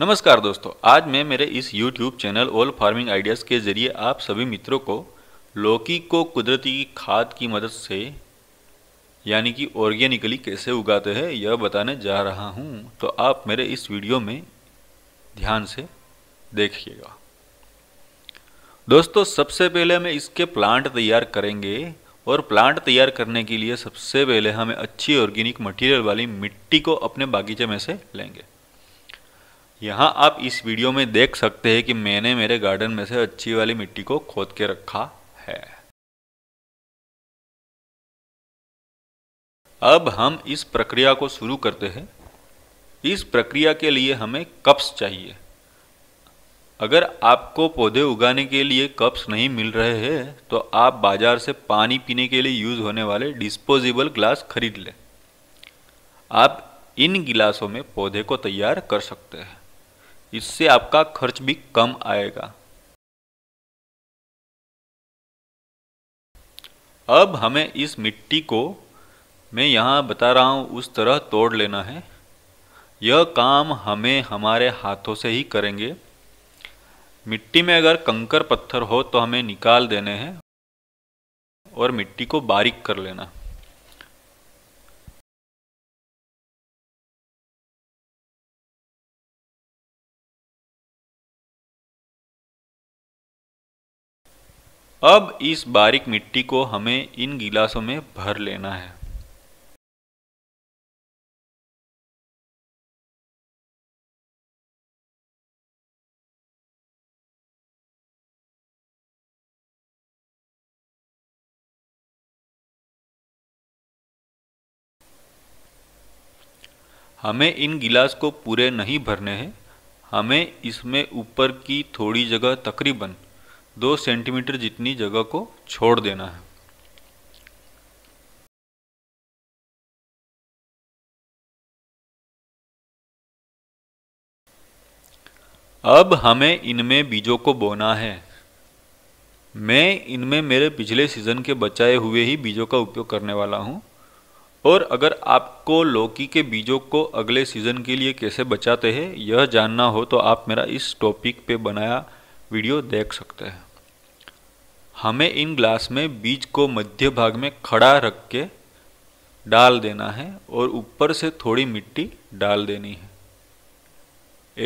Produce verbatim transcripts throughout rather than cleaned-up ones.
नमस्कार दोस्तों, आज मैं मेरे इस YouTube channel all farming ideas के ज़रिए आप सभी मित्रों को लौकी को कुदरती खाद की मदद से यानी कि ऑर्गेनिकली कैसे उगाते हैं यह बताने जा रहा हूं। तो आप मेरे इस वीडियो में ध्यान से देखिएगा। दोस्तों, सबसे पहले हमें इसके प्लांट तैयार करेंगे और प्लांट तैयार करने के लिए सबसे पहले हमें अच्छी ऑर्गेनिक मटेरियल वाली मिट्टी को अपने बागीचे में से लेंगे। यहाँ आप इस वीडियो में देख सकते हैं कि मैंने मेरे गार्डन में से अच्छी वाली मिट्टी को खोद के रखा है। अब हम इस प्रक्रिया को शुरू करते हैं। इस प्रक्रिया के लिए हमें कप्स चाहिए। अगर आपको पौधे उगाने के लिए कप्स नहीं मिल रहे हैं तो आप बाजार से पानी पीने के लिए यूज होने वाले डिस्पोजेबल ग्लास खरीद लें। आप इन गिलासों में पौधे को तैयार कर सकते हैं, इससे आपका खर्च भी कम आएगा। अब हमें इस मिट्टी को मैं यहाँ बता रहा हूँ उस तरह तोड़ लेना है। यह काम हमें हमारे हाथों से ही करेंगे। मिट्टी में अगर कंकर पत्थर हो तो हमें निकाल देने हैं और मिट्टी को बारीक कर लेना। अब इस बारीक मिट्टी को हमें इन गिलासों में भर लेना है। हमें इन गिलास को पूरे नहीं भरने हैं, हमें इसमें ऊपर की थोड़ी जगह तकरीबन दो सेंटीमीटर जितनी जगह को छोड़ देना है। अब हमें इनमें बीजों को बोना है। मैं इनमें मेरे पिछले सीजन के बचाए हुए ही बीजों का उपयोग करने वाला हूं। और अगर आपको लौकी के बीजों को अगले सीजन के लिए कैसे बचाते हैं यह जानना हो तो आप मेरा इस टॉपिक पे बनाया वीडियो देख सकते हैं। हमें इन ग्लास में बीज को मध्य भाग में खड़ा रख के डाल देना है और ऊपर से थोड़ी मिट्टी डाल देनी है।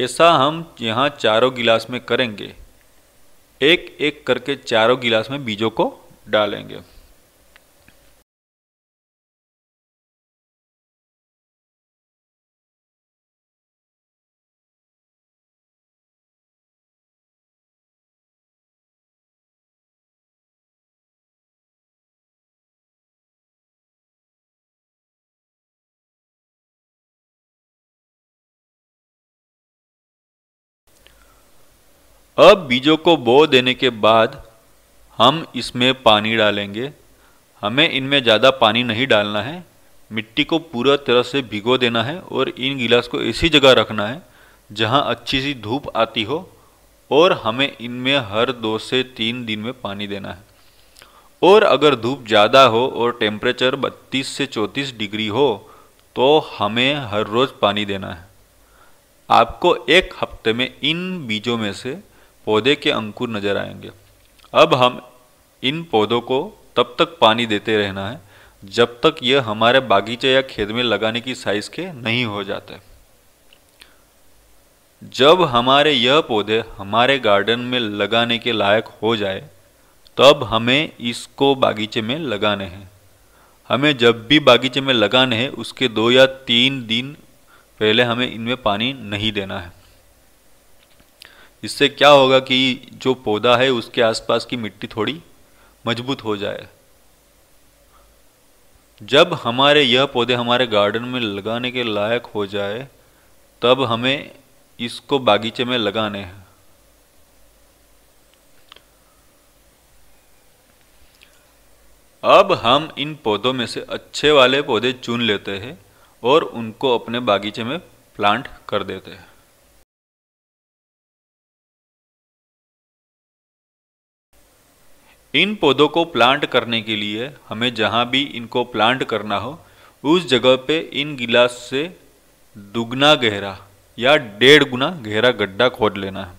ऐसा हम यहाँ चारों गिलास में करेंगे। एक एक करके चारों गिलास में बीजों को डालेंगे। अब बीजों को बो देने के बाद हम इसमें पानी डालेंगे। हमें इनमें ज़्यादा पानी नहीं डालना है। मिट्टी को पूरा तरह से भिगो देना है और इन गिलास को ऐसी जगह रखना है जहां अच्छी सी धूप आती हो और हमें इनमें हर दो से तीन दिन में पानी देना है। और अगर धूप ज़्यादा हो और टेम्परेचर बत्तीस से चौंतीस डिग्री हो तो हमें हर रोज़ पानी देना है। आपको एक हफ्ते में इन बीजों में से पौधे के अंकुर नजर आएंगे। अब हम इन पौधों को तब तक पानी देते रहना है जब तक ये हमारे बागीचे या खेत में लगाने की साइज के नहीं हो जाते। जब हमारे यह पौधे हमारे गार्डन में लगाने के लायक हो जाए तब हमें इसको बागीचे में लगाने हैं। हमें जब भी बागीचे में लगाने हैं उसके दो या तीन दिन पहले हमें इनमें पानी नहीं देना है। इससे क्या होगा कि जो पौधा है उसके आसपास की मिट्टी थोड़ी मजबूत हो जाए। जब हमारे यह पौधे हमारे गार्डन में लगाने के लायक हो जाए तब हमें इसको बागीचे में लगाने हैं। अब हम इन पौधों में से अच्छे वाले पौधे चुन लेते हैं और उनको अपने बागीचे में प्लांट कर देते हैं। इन पौधों को प्लांट करने के लिए हमें जहाँ भी इनको प्लांट करना हो उस जगह पे इन गिलास से दुगना गहरा या डेढ़ गुना गहरा गड्ढा खोद लेना है।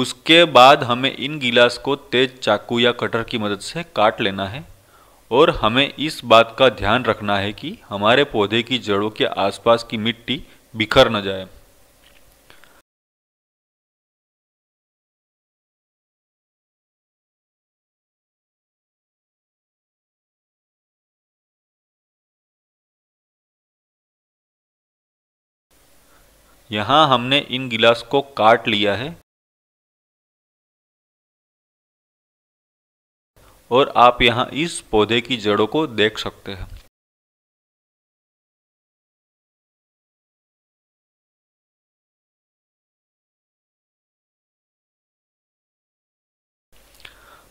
उसके बाद हमें इन गिलास को तेज चाकू या कटर की मदद से काट लेना है और हमें इस बात का ध्यान रखना है कि हमारे पौधे की जड़ों के आसपास की मिट्टी बिखर न जाए। यहाँ हमने इन गिलास को काट लिया है और आप यहाँ इस पौधे की जड़ों को देख सकते हैं।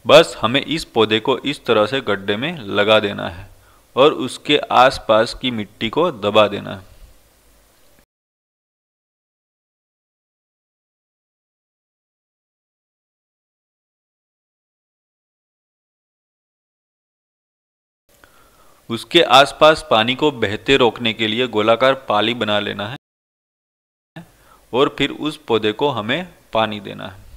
बस हमें इस पौधे को इस तरह से गड्ढे में लगा देना है और उसके आसपास की मिट्टी को दबा देना है। उसके आसपास पानी को बहते रोकने के लिए गोलाकार पाली बना लेना है और फिर उस पौधे को हमें पानी देना है।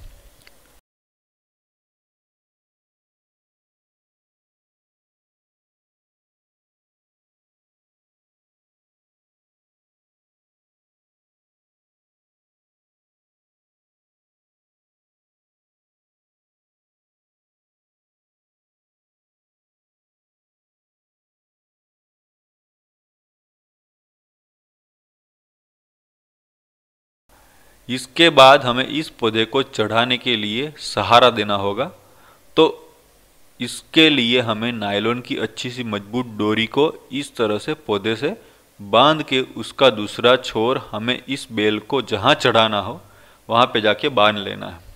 इसके बाद हमें इस पौधे को चढ़ाने के लिए सहारा देना होगा, तो इसके लिए हमें नायलॉन की अच्छी सी मजबूत डोरी को इस तरह से पौधे से बांध के उसका दूसरा छोर हमें इस बेल को जहाँ चढ़ाना हो वहाँ पे जाके बांध लेना है।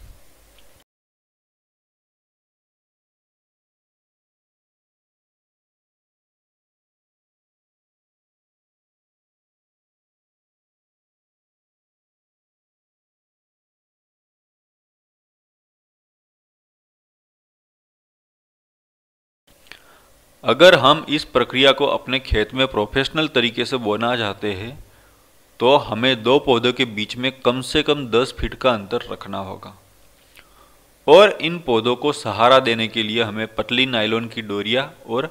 अगर हम इस प्रक्रिया को अपने खेत में प्रोफेशनल तरीके से बोना चाहते हैं तो हमें दो पौधों के बीच में कम से कम दस फीट का अंतर रखना होगा और इन पौधों को सहारा देने के लिए हमें पतली नायलॉन की डोरियां और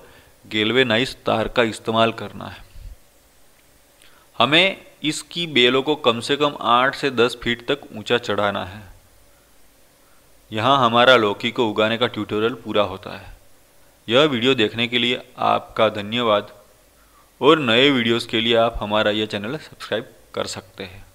गैल्वेनाइज्ड तार का इस्तेमाल करना है। हमें इसकी बेलों को कम से कम आठ से दस फीट तक ऊंचा चढ़ाना है। यहाँ हमारा लौकी को उगाने का ट्यूटोरियल पूरा होता है। यह वीडियो देखने के लिए आपका धन्यवाद और नए वीडियोस के लिए आप हमारा यह चैनल सब्सक्राइब कर सकते हैं।